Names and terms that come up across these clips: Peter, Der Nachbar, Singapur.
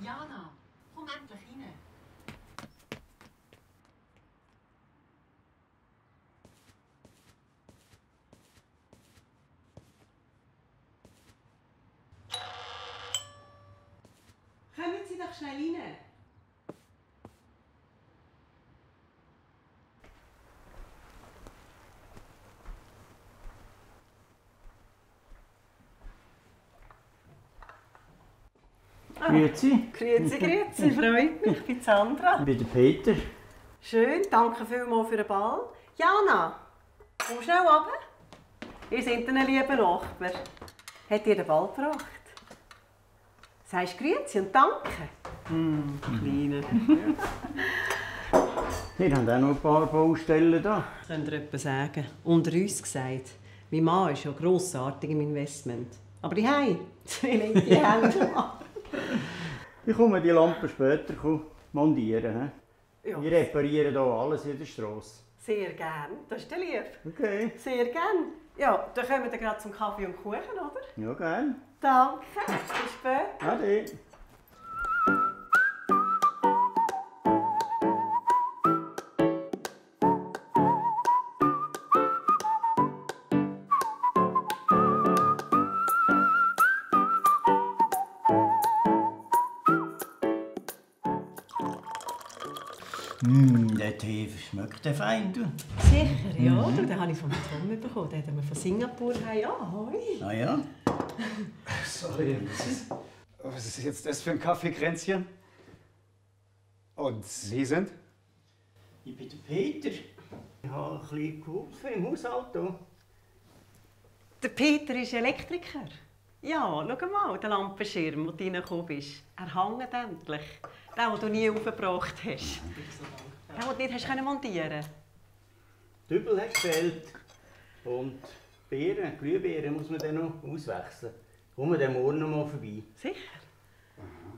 Jana, komm endlich rein. Kommen Sie doch schnell rein. Grüezi. Grüezi, grüezi, freut mich. Ich bin Sandra. Ich bin der Peter. Schön, danke vielmals für den Ball. Jana, komm schnell runter. Ihr seid ein lieber Nachbar. Hat ihr den Ball gebracht? Sagst grüezi und danke. Kleine. Ihr habt auch noch ein paar Baustellen da. Könnt ihr etwas sagen? Unter uns gesagt, mein Mann ist ja grossartig im Investment. Aber ich habe die Hände an. Ich komme die Lampe später montieren. Ja. Wir reparieren hier alles in der Strasse. Sehr gerne, das ist lieb. Okay. Sehr gerne. Ja, dann kommen wir gerade zum Kaffee und Kuchen, oder? Ja, gerne. Danke, bis später. Ade. Der Tee schmeckt der fein, du. Sicher, ja. Mhm. Den habe ich vom Tom bekommen. Den haben wir von Singapur. Ja, hoi. Ah ja? Sorry. Was ist jetzt das für ein Kaffeekränzchen? Und Sie sind? Ich bin der Peter. Ich habe ein bisschen geholfen im Haushalt. Der Peter ist Elektriker. Ja, schau mal, der Lampenschirm, wo du reingekommen bist. Er hängt endlich. Den du nie aufgebracht hast. Den du nicht hast montieren. Dübel hat gefehlt. Und Beeren, Glühbeeren muss man dann noch auswechseln. Kommen wir dann morgen noch mal vorbei. Sicher?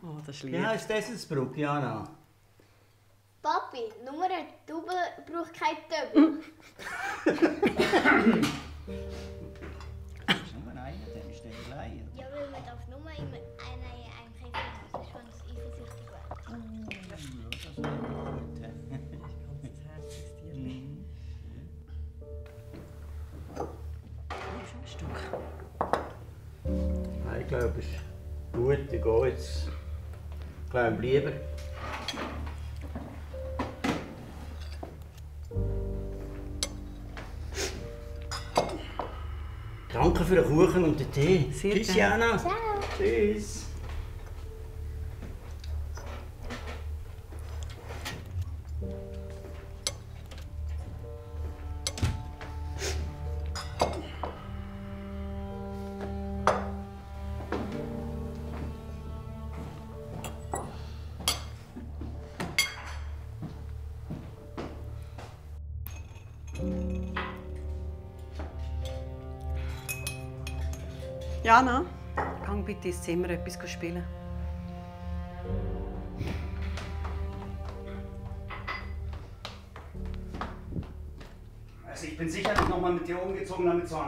Oh, das ist lieb. Ja, ist das ein Bruch, Jana? Papi, nur ein Dübel braucht kein Dübel. Ja, weil man darf nur in einem Käfig sonst eifersüchtig werden. Ja, das wäre gut. Das ist ein herzliches Tier. Nimmst du ein Stück? Nein, ich glaube, es ist gut. Ich gehe jetzt. Ich glaube, lieber. Danke für den Kuchen und den Tee. Sehr tschüss, gerne. Jana. Ciao. Tschüss. Jana, gang bitte ins Zimmer etwas spielen. Also ich bin sicher nicht nochmal mit dir umgezogen, damit so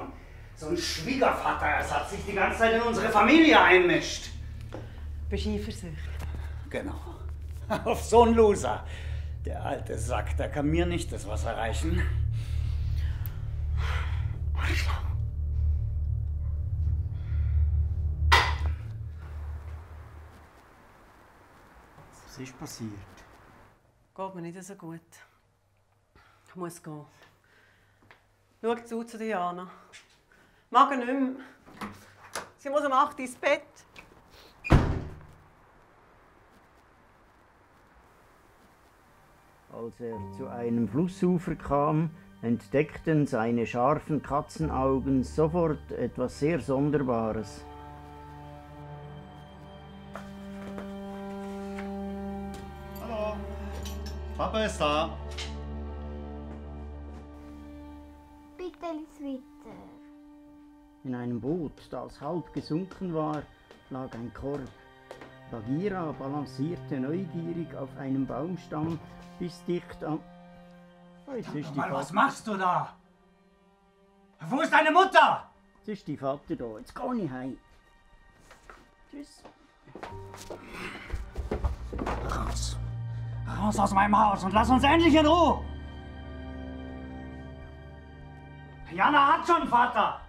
ein Schwiegervater hat sich die ganze Zeit in unsere Familie einmischt. Bist du eifersüchtig? Genau. Auf so einen Loser. Der alte Sack, der kann mir nicht das Wasser reichen. Was ist passiert? Geht mir nicht so gut. Ich muss gehen. Schaut zu Diana. Mag nicht mehr. Sie muss um 8 Uhr ins Bett. Als er zu einem Flussufer kam, entdeckten seine scharfen Katzenaugen sofort etwas sehr Sonderbares. Papa ist da. Big Peterlis Witter. In einem Boot, das halb gesunken war, lag ein Korb. Bagheera balancierte neugierig auf einem Baumstamm bis dicht am... Was machst du da? Wo ist deine Mutter? Jetzt ist die Vater da. Jetzt geh ich heim. Tschüss. Raus. Raus aus meinem Haus und lass uns endlich in Ruhe. Jana hat schon einen Vater.